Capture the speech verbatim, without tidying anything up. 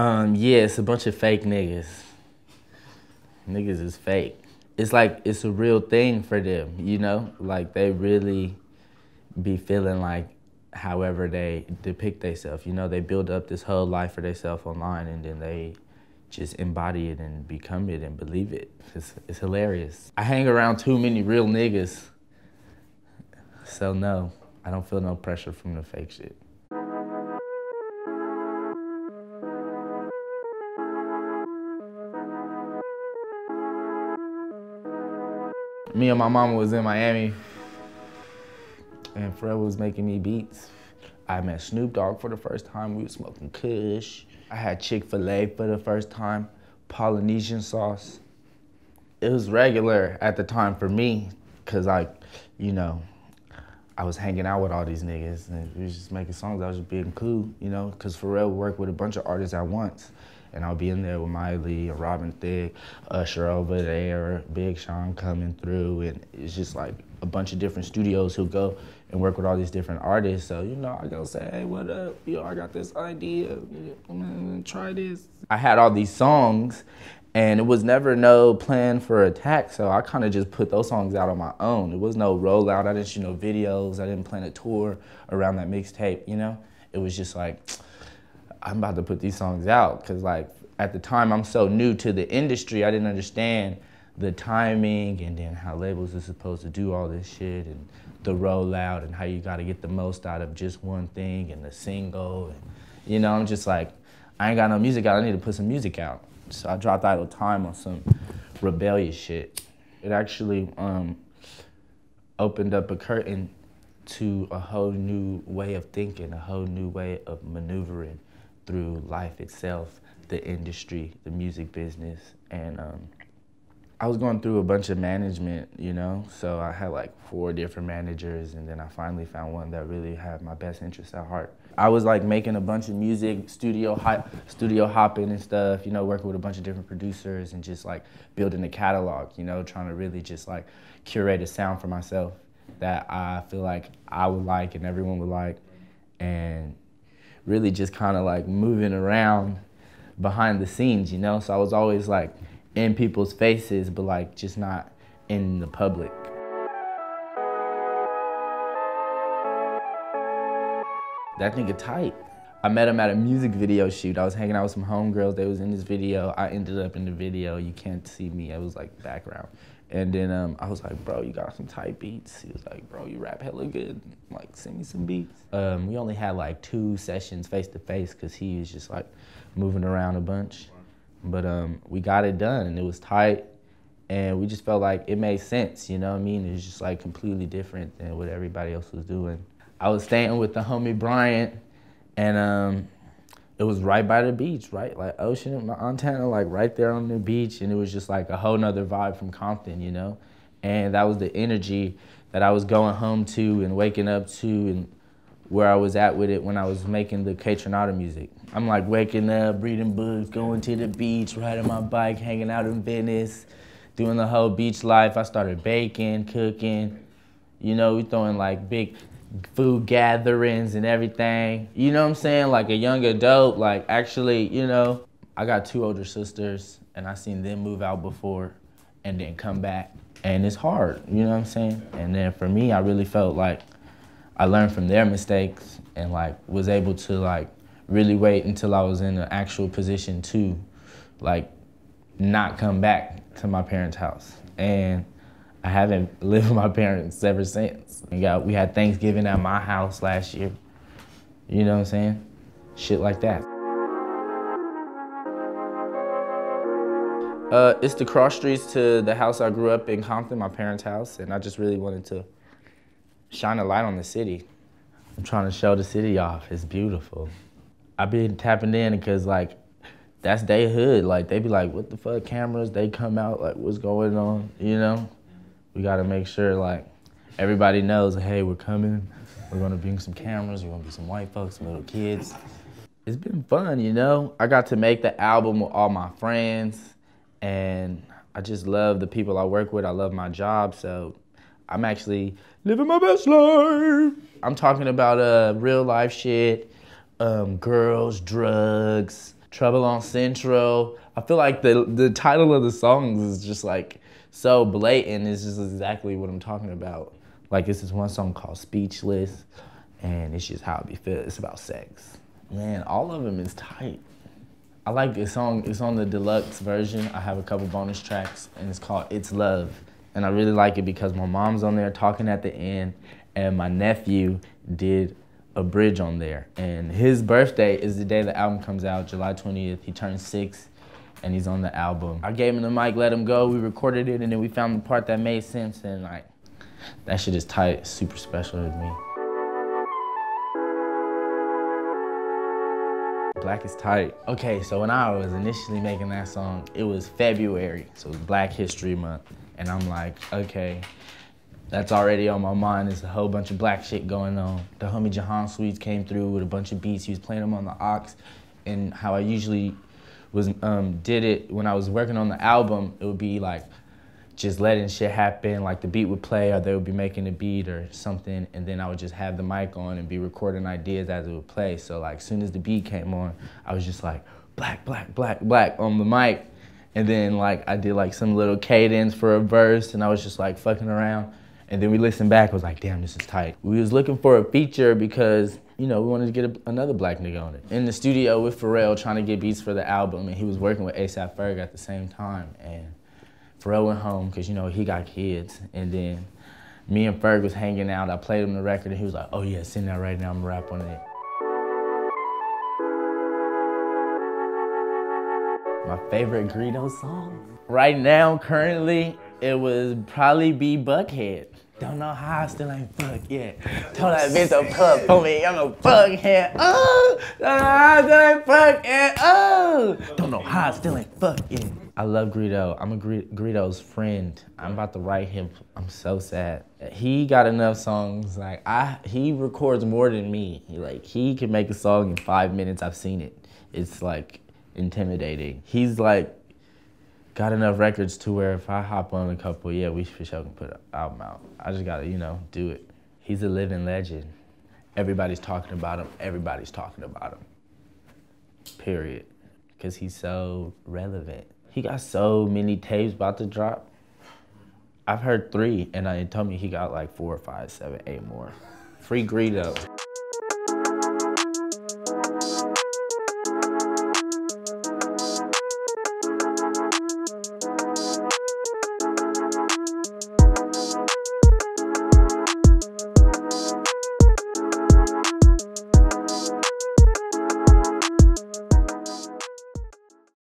Um, yeah, it's a bunch of fake niggas. Niggas is fake. It's like, it's a real thing for them, you know? Like, they really be feeling like however they depict themselves, you know? They build up this whole life for themselves online, and then they just embody it and become it and believe it. It's, it's hilarious. I hang around too many real niggas, so no, I don't feel no pressure from the fake shit. Me and my mama was in Miami, and Pharrell was making me beats. I met Snoop Dogg for the first time. We was smoking kush. I had Chick-fil-A for the first time, Polynesian sauce. It was regular at the time for me, cause I, you know, I was hanging out with all these niggas, and we was just making songs. I was just being cool, you know, cause Pharrell worked with a bunch of artists at once. And I'll be in there with Miley and Robin Thicke, Usher over there, Big Sean coming through, and it's just like a bunch of different studios who go and work with all these different artists. So, you know, I go say, hey, what up? Yo, I got this idea, I'm gonna try this. I had all these songs, and it was never no plan for attack, so I kinda just put those songs out on my own. It was no rollout, I didn't shoot no videos, I didn't plan a tour around that mixtape, you know? It was just like, I'm about to put these songs out, because like at the time I'm so new to the industry, I didn't understand the timing and then how labels are supposed to do all this shit and the rollout and how you gotta get the most out of just one thing and the single. And, you know, I'm just like, I ain't got no music out, I need to put some music out. So I dropped Idle Time on some rebellious shit. It actually um, opened up a curtain to a whole new way of thinking, a whole new way of maneuvering through life itself, the industry, the music business. And um, I was going through a bunch of management, you know? So I had like four different managers, and then I finally found one that really had my best interests at heart. I was like making a bunch of music, studio, hi studio hopping and stuff, you know, working with a bunch of different producers and just like building a catalog, you know, trying to really just like curate a sound for myself that I feel like I would like and everyone would like. And really just kind of like moving around behind the scenes, you know? So I was always like in people's faces, but like just not in the public. That nigga tight. I met him at a music video shoot. I was hanging out with some homegirls. They was in this video. I ended up in the video. You can't see me. I was like background. And then um, I was like, bro, you got some tight beats. He was like, bro, you rap hella good. I'm like, send me some beats. Um, we only had like two sessions face to face because he was just like moving around a bunch. But um, we got it done, and it was tight. And we just felt like it made sense, you know what I mean? It was just like completely different than what everybody else was doing. I was staying with the homie Bryant, and um, it was right by the beach, right? Like Ocean, Montana, like right there on the beach. And it was just like a whole nother vibe from Compton, you know? And that was the energy that I was going home to and waking up to and where I was at with it when I was making the Kaytranada music. I'm like waking up, reading books, going to the beach, riding my bike, hanging out in Venice, doing the whole beach life. I started baking, cooking. You know, we throwing like big food gatherings and everything. You know what I'm saying? Like a young adult, like actually, you know, I got two older sisters, and I seen them move out before and then come back. And it's hard, you know what I'm saying? And then for me, I really felt like I learned from their mistakes and like was able to like really wait until I was in an actual position to like not come back to my parents' house. And I haven't lived with my parents ever since. We, got, we had Thanksgiving at my house last year. You know what I'm saying? Shit like that. Uh, it's the cross streets to the house I grew up in Compton, my parents' house, and I just really wanted to shine a light on the city. I'm trying to show the city off. It's beautiful. I've been tapping in because like, that's they hood. Like, they be like, what the fuck, cameras? They come out, like, what's going on, you know? We gotta make sure like everybody knows, hey, we're coming, we're gonna bring some cameras, we're gonna be some white folks, some little kids. It's been fun, you know? I got to make the album with all my friends, and I just love the people I work with, I love my job, so I'm actually living my best life. I'm talking about uh, real life shit, um, girls, drugs, Trouble on Central. I feel like the the title of the songs is just like so blatant. It's just exactly what I'm talking about. Like, this is one song called Speechless, and it's just how it be feel. It's about sex. Man, all of them is tight. I like this song. It's on the deluxe version. I have a couple bonus tracks, and it's called It's Love. And I really like it because my mom's on there talking at the end, and my nephew did a bridge on there. And his birthday is the day the album comes out, July twentieth. He turns six, and he's on the album. I gave him the mic, let him go. We recorded it, and then we found the part that made sense, and like, that shit is tight, super special to me. Black is tight. Okay, so when I was initially making that song, it was February, so it was Black History Month. And I'm like, okay, that's already on my mind. There's a whole bunch of black shit going on. The homie Jahan Sweets came through with a bunch of beats. He was playing them on the aux, and how I usually was um, did it when I was working on the album, it would be like, just letting shit happen, like the beat would play or they would be making a beat or something, and then I would just have the mic on and be recording ideas as it would play. So like, as soon as the beat came on, I was just like, black, black, black, black on the mic. And then like, I did like some little cadence for a verse, and I was just like fucking around. And then we listened back, I was like, damn, this is tight. We was looking for a feature because, you know, we wanted to get a, another black nigga on it. In the studio with Pharrell trying to get beats for the album, and he was working with A$AP Ferg at the same time. And Pharrell went home, because you know, he got kids. And then me and Ferg was hanging out. I played him the record, and he was like, oh yeah, send that right now, I'm gonna rap on it. My favorite Greedo song? Right now, currently, it would probably be Buckhead. Don't know how I still ain't fuck yet. Told that bitch to puff for me, I'm a Buckhead. Oh, don't know how I still ain't fuck yet. Oh, don't know how I still ain't fuck yet. I love Greedo. I'm a Gre Greedo's friend. I'm about to write him. I'm so sad. He got enough songs. Like I, he records more than me. He, like he can make a song in five minutes. I've seen it. It's like intimidating. He's like got enough records to where if I hop on a couple, yeah, we for sure can put an album out. I just gotta, you know, do it. He's a living legend. Everybody's talking about him. Everybody's talking about him. Period. Because he's so relevant. He got so many tapes about to drop. I've heard three, and it told me he got like four, five, seven, eight more. Free Greedo.